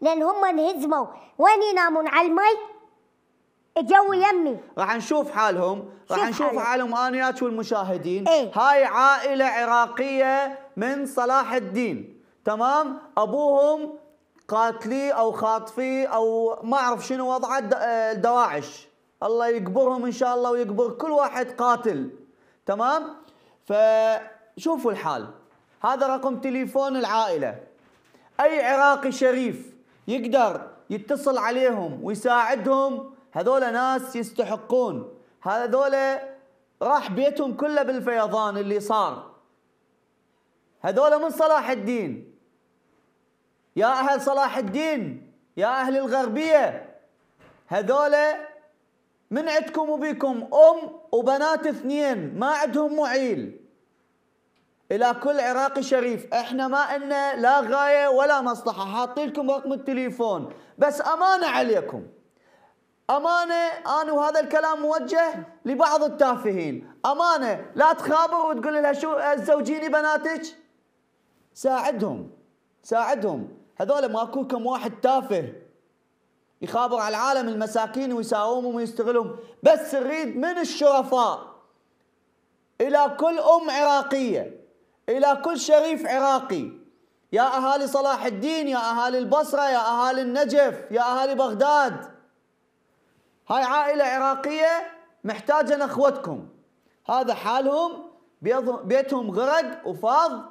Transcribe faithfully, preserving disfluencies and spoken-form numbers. لان هم انهزموا وين ينامون على المي؟ جو يمي. راح نشوف حالهم، راح نشوف حالهم انا وياك والمشاهدين. ايه؟ هاي عائله عراقيه من صلاح الدين، تمام؟ ابوهم قاتلي او خاطفي او ما اعرف شنو وضعه دواعش، الله يقبرهم ان شاء الله ويقبر كل واحد قاتل، تمام؟ فشوفوا الحال، هذا رقم تليفون العائله. اي عراقي شريف يقدر يتصل عليهم ويساعدهم، هذول ناس يستحقون، هذول راح بيتهم كله بالفيضان اللي صار، هذول من صلاح الدين. يا أهل صلاح الدين، يا أهل الغربية، هذول من عندكم وبيكم أم وبنات اثنين ما عندهم معيل. إلى كل عراقي شريف، إحنا ما لنا لا غاية ولا مصلحة، حاطين لكم رقم التليفون، بس أمانة عليكم، أمانة، أنا وهذا الكلام موجه لبعض التافهين، أمانة لا تخابر وتقول لها شو تزوجيني بناتك؟ ساعدهم، ساعدهم، هذول ماكو كم واحد تافه يخابر على العالم المساكين ويساومهم ويستغلهم، بس نريد من الشرفاء إلى كل أم عراقية، إلى كل شريف عراقي، يا أهالي صلاح الدين، يا أهالي البصرة، يا أهالي النجف، يا أهالي بغداد، هاي عائلة عراقية محتاجة نخوتكم. هذا حالهم، بيتهم غرق وفاض،